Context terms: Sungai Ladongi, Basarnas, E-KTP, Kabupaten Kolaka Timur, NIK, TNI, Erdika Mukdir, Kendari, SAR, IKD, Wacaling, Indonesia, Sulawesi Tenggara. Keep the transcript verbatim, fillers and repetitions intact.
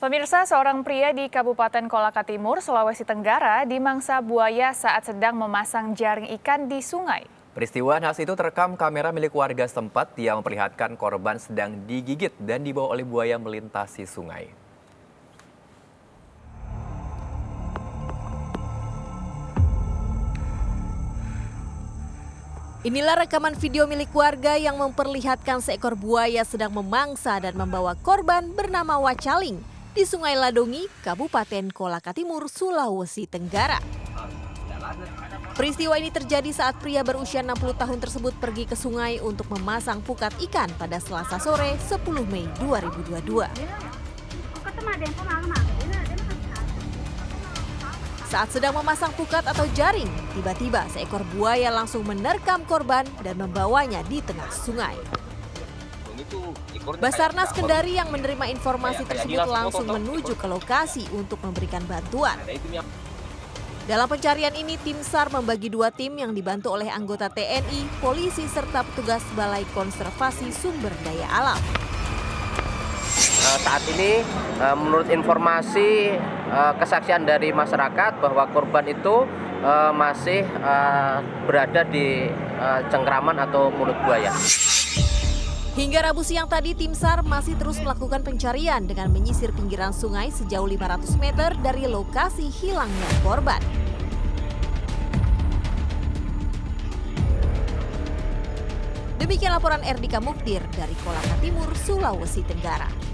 Pemirsa, seorang pria di Kabupaten Kolaka Timur, Sulawesi Tenggara dimangsa buaya saat sedang memasang jaring ikan di sungai. Peristiwa naas itu terekam kamera milik warga setempat yang memperlihatkan korban sedang digigit dan dibawa oleh buaya melintasi sungai. Inilah rekaman video milik warga yang memperlihatkan seekor buaya sedang memangsa dan membawa korban bernama Wacaling di Sungai Ladongi, Kabupaten Kolaka Timur, Sulawesi Tenggara. Peristiwa ini terjadi saat pria berusia enam puluh tahun tersebut pergi ke sungai untuk memasang pukat ikan pada Selasa sore sepuluh Mei dua ribu dua puluh dua. Saat sedang memasang pukat atau jaring, tiba-tiba seekor buaya langsung menerkam korban dan membawanya di tengah sungai. Basarnas Kendari yang menerima informasi tersebut langsung menuju ke lokasi untuk memberikan bantuan. Dalam pencarian ini, tim SAR membagi dua tim yang dibantu oleh anggota T N I, polisi, serta petugas Balai Konservasi Sumber Daya Alam. Saat ini, menurut informasi kesaksian dari masyarakat bahwa korban itu masih berada di cengkraman atau mulut buaya. Hingga Rabu siang tadi, tim SAR masih terus melakukan pencarian dengan menyisir pinggiran sungai sejauh lima ratus meter dari lokasi hilangnya korban. Demikian laporan Erdika Mukdir dari Kolaka Timur, Sulawesi Tenggara.